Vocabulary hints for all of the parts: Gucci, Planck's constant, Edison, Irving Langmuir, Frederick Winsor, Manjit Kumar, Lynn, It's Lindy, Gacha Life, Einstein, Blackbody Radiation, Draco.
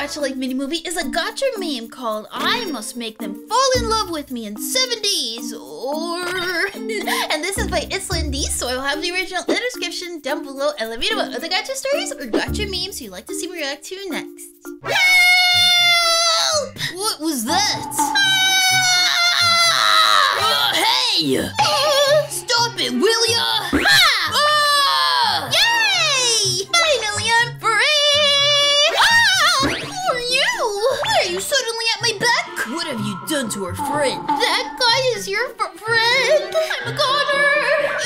Gacha Life mini movie is a gacha meme called I Must Make Them Fall in Love with Me in 7 Days or and this is by It's Lindy, so I will have the original in the description down below and let me know what other gacha stories or gacha memes you'd like to see me react to next. Help! What was that? Ah! Oh, hey! Stop it, will ya? Ah! Ah! Yay! Finally I'm free! Ah! Who are you? Why are you suddenly at my back? What have you done to our friend? That guy is your friend? I'm a goner!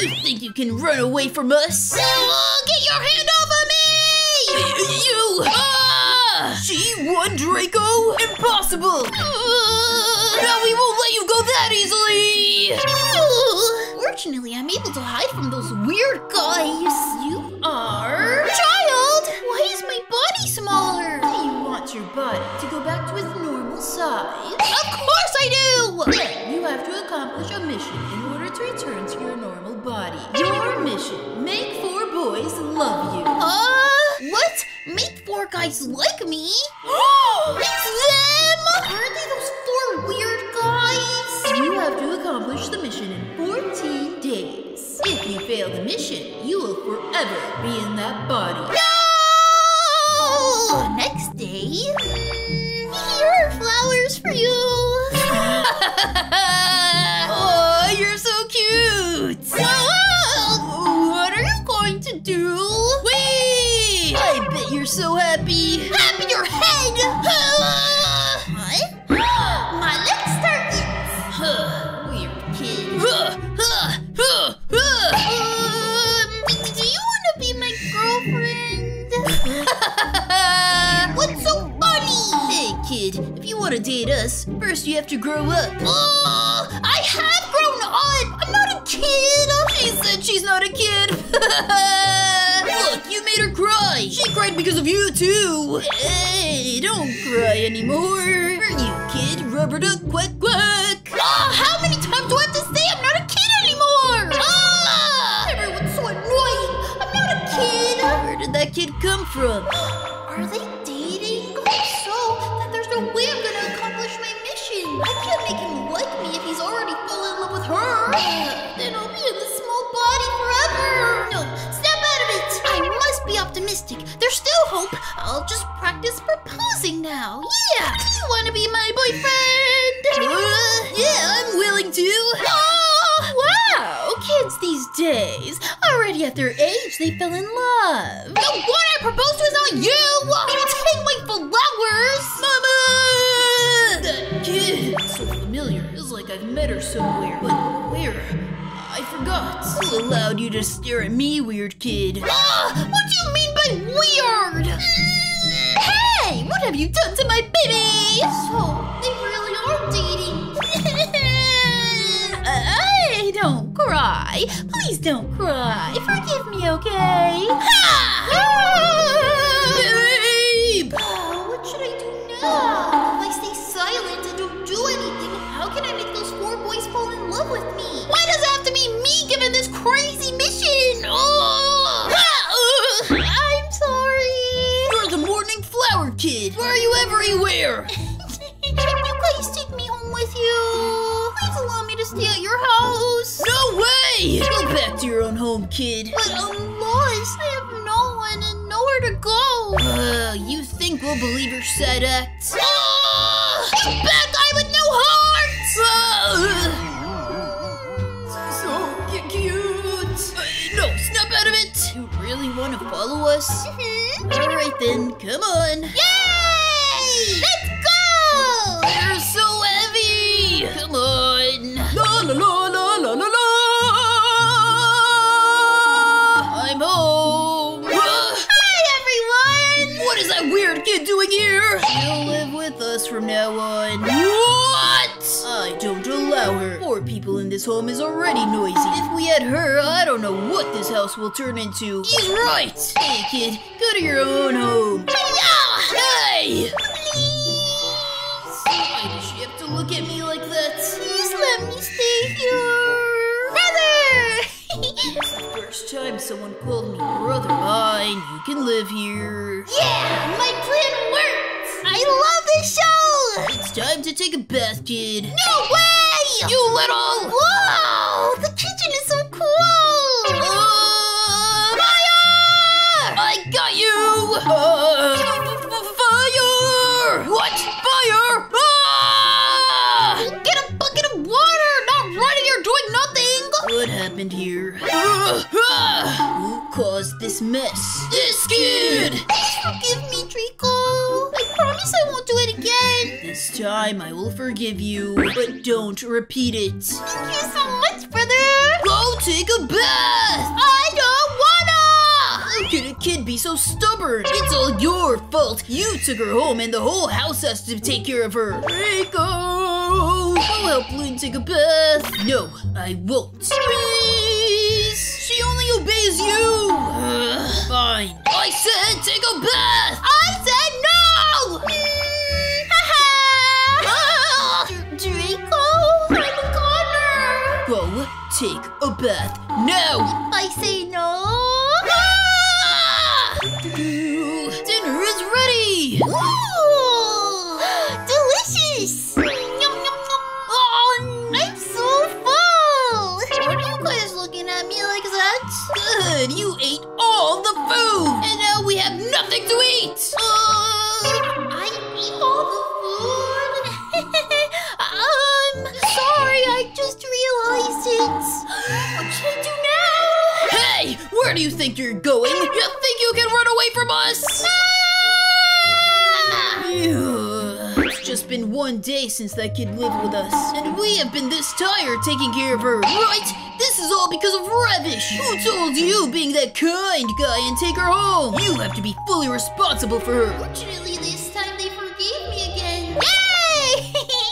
You think you can run away from us? Oh, get your hand off of me! You! Ah! She won, Draco? Impossible! No, we won't let you go that easily! Fortunately, I'm able to hide from those weird guys. You are... Child! Why is my body smaller? Do you want your body to go back to its normal size? Of course I do! Then you have to accomplish a mission in order to return to your normal body. Your mission, make 4 boys love you. What? Make 4 guys like me? Oh! It's them! Aren't they those 4 weird guys? You have to accomplish the mission in 14 days. If you fail the mission, you will forever be in that body. No! The next day... here are flowers for you! Oh, you're so cute! What are you going to do? Wait! I bet you're so happy! Happy your head! If you want to date us, first you have to grow up. Oh, I have grown up! I'm not a kid! She said she's not a kid! Look, you made her cry! She cried because of you, too! Hey, don't cry anymore! Hurt you, kid? Rubber duck, quack, quack! Oh, how many times do I have to say I'm not a kid anymore? Oh, everyone's so annoying! I'm not a kid! Where did that kid come from? Are they dating? No way I'm gonna accomplish my mission. I can't make him like me if he's already fallen in love with her. Then I'll be in this small body forever. No, snap out of it. I must be optimistic. There's still hope. I'll just practice proposing now. Yeah, do you want to be my boyfriend? Yeah, I'm willing to. Oh, wow, kids these days. Already at their age, they fell in love. The one I proposed to is not you. You take my flowers. Mama! Kid, so familiar. It's like I've met her somewhere. But where? I forgot. Who allowed you to stare at me, weird kid? What do you mean by weird? Hey, what have you done to my baby? So, they really are dating. Hey, don't cry. Please don't cry. Forgive me, okay? Babe! What should I do now? With me. Why does it have to be me given this crazy mission? Oh. I'm sorry. You're the morning flower kid. Why are you everywhere? You guys take me home with you. Please allow me to stay at your house. No way! Go back to your own home, kid. But I'm lost. I have no one and nowhere to go. You think we'll believe your sad act? Oh, you bad guy with no heart! Want to follow us? Alright then, come on! Yay! Let's go! You're so heavy! Come on! La la la la la la la! I'm home! Hi everyone! What is that weird kid doing here? She'll live with us from now on. What? I don't allow her. 4 people in this home is already noisy. If we had her, I don't know what this house will turn into. He's right! Hey kid, go to your own home. Hey! Please! Why does she have to look at me like that? Please let me stay here. Brother! First time someone called me brother. Fine, you can live here. Yeah! My plan worked! to take a bath, kid. No way! You little... Whoa! The kitchen is so cool! Fire! I got you! Fire! What? Fire? Ah! Get a bucket of water! Not running or doing nothing! What happened here? Who caused this mess? This kid! Please forgive me, Draco! I promise I won't do it again! This time I will forgive you, but don't repeat it. Thank you so much, brother! Go take a bath! I don't wanna! How could a kid be so stubborn? It's all your fault! You took her home and the whole house has to take care of her! Draco! I'll help Lynn take a bath! No, I won't. Please! She only obeys you! Fine. I said take a bath! I said no! Draco, I'm a goner! Go take a bath now! If I say no... Ah! Dinner is ready! Ooh! Delicious! Yum, yum, yum! Oh, I'm so full! What are you guys looking at me like that? Good, you ate all the food! And now we have nothing to eat! I ate all the food. Sorry, I just realized it. What should I do now? Hey, where do you think you're going? You think you can run away from us? Ah! It's just been one day since that kid lived with us, and we have been this tired taking care of her, right? This is all because of Ravish. Who told you being that kind guy and take her home? You have to be fully responsible for her. Fortunately, this time they forgave me again. Yay!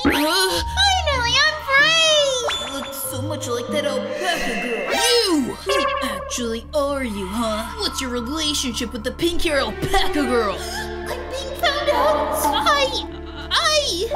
Finally, I'm free! You look so much like that alpaca girl. You! Who actually are you, huh? What's your relationship with the pink-haired alpaca girl? I'm being found out!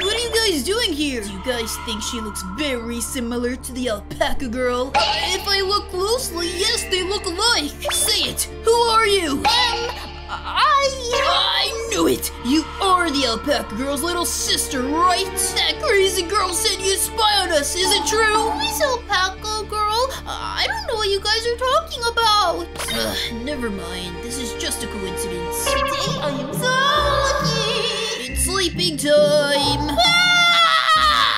What are you guys doing here? Do you guys think she looks very similar to the alpaca girl? If I look closely, yes, they look alike. Say it. Who are you? I knew it. You are the alpaca girl's little sister, right? That crazy girl said you spy on us. Is it true? Who is alpaca girl? I don't know what you guys are talking about. Never mind. This is just a coincidence. Today I am so lucky. Sleeping time! Ah!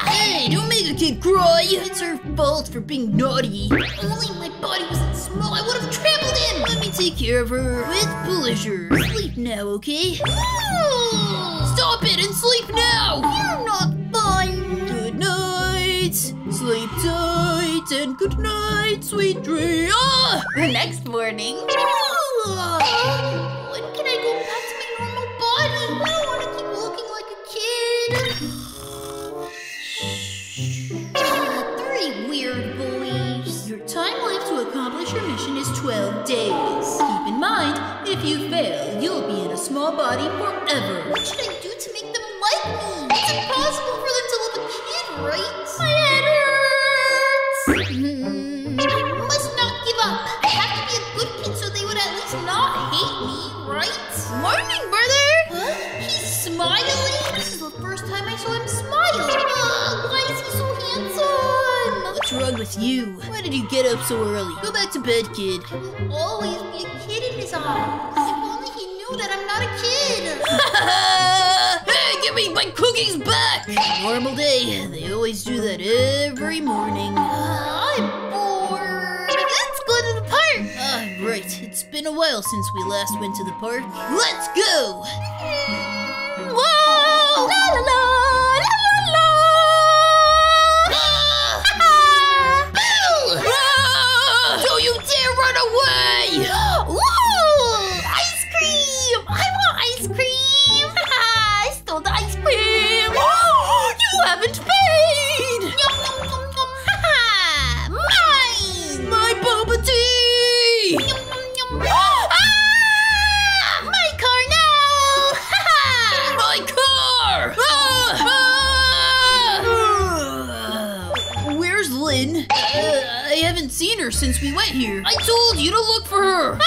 Hey, don't make a kid cry! It's her fault for being naughty. If only my body wasn't small, I would have trampled him! Let me take care of her with pleasure. Sleep now, okay? Ooh. Stop it and sleep now! You're not fun! Good night! Sleep tight and good night, sweet dream! Ah! The next morning... When can I go back to my normal body? I don't want to keep three weird boys. Your time left to accomplish your mission is 12 days. Keep in mind, if you fail, you'll be in a small body forever. What should I do to make them like me? It's impossible for them to love a kid, right? My head hurts. I must not give up. I have to be a good kid so they would at least not hate me, right? Morning, brother. Huh? He's smiling. This is the first time I saw him smile. Why is he so handsome? What's wrong with you? Why did you get up so early? Go back to bed, kid. I will always be a kid in his arms. If only he knew that I'm not a kid. Hey, give me my cookies back! Normal day. They always do that every morning. I'm bored. Let's go to the park. Right. It's been a while since we last went to the park. Let's go! Whoa! La la la! La la la! Boo! Don't you dare run away! Whoa! Ice cream! I want ice cream! I stole the ice cream! Oh, you haven't paid! Yum, yum, yum, yum! Mine! My bubble tea! Yum, yum, yum! I haven't seen her since we went here. I told you to look for her. Ah!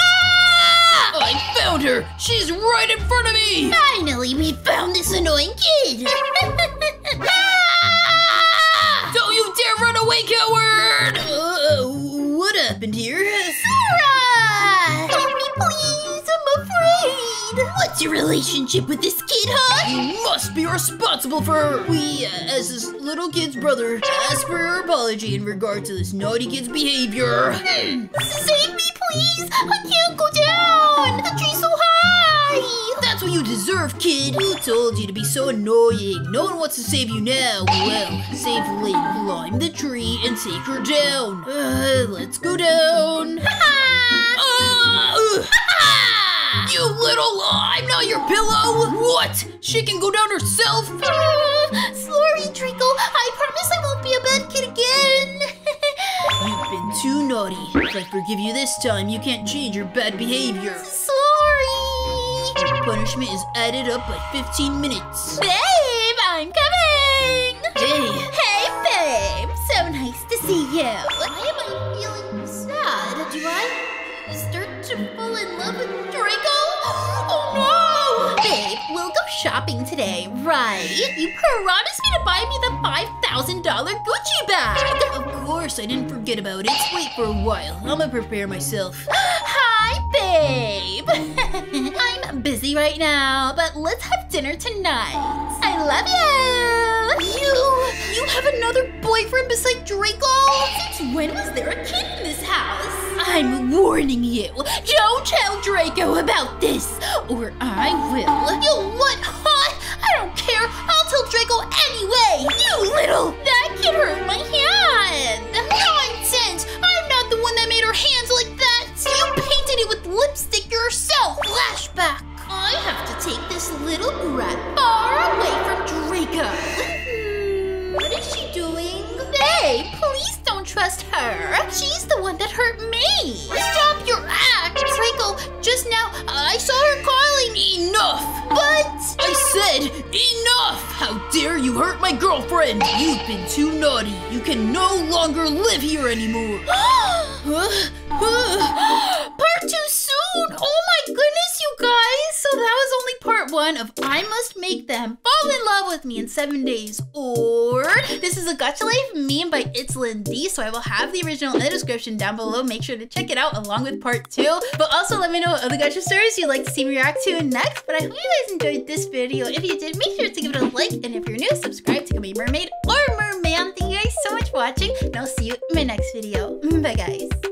I found her. She's right in front of me. Finally, we found this annoying kid. relationship with this kid, huh? You must be responsible for her. We, as this little kid's brother, ask for your apology in regard to this naughty kid's behavior. Save me, please! I can't go down! The tree's so high! That's what you deserve, kid. Who told you to be so annoying? No one wants to save you now. Well, safely climb the tree and take her down. Let's go down. You little... I'm not your pillow! What? She can go down herself? Sorry, Draco. I promise I won't be a bad kid again. You've been too naughty. If I forgive you this time, you can't change your bad behavior. Sorry! Your punishment is added up by 15 minutes. Babe, I'm coming! Hey! Hey, babe! So nice to see you. Why am I feeling sad? Do I start to fall in love with Draco? Oh no! Babe, we'll go shopping today, right? You promised me to buy me the $5,000 Gucci bag! Of course, I didn't forget about it. Wait for a while. I'm gonna prepare myself. Hi, babe! I'm busy right now, but let's have dinner tonight. I love you! You have another boyfriend beside Draco? Since when was there a kid in this house? I'm warning you, don't tell Draco about this, or I will. You what, huh? I don't care, I'll tell Draco anyway! You little... That kid hurt my hand! Nonsense! I'm not the one that made her hands like that! You painted it with lipstick yourself! Flashback! I have to take this little brat far away from Draco. What is she doing? Babe, please don't trust her. She's the one that hurt me. Stop your act. Draco, just now I saw her calling me. Enough. But... I said enough. How dare you hurt my girlfriend. You've been too naughty. You can no longer live here anymore. Part two soon. Oh my goodness, you guys. So that was only part one of I Must Make Them Fall in Love with Me in 7 days. Or this is a Gacha Life meme by It's Lindy, so I will have the original in the description down below. Make sure to check it out along with part two. But also let me know what other gacha stories you'd like to see me react to next. But I hope you guys enjoyed this video. If you did, make sure to give it a like. And if you're new, subscribe to become a mermaid or merman. Thank you guys so much for watching, and I'll see you in my next video. Bye, guys.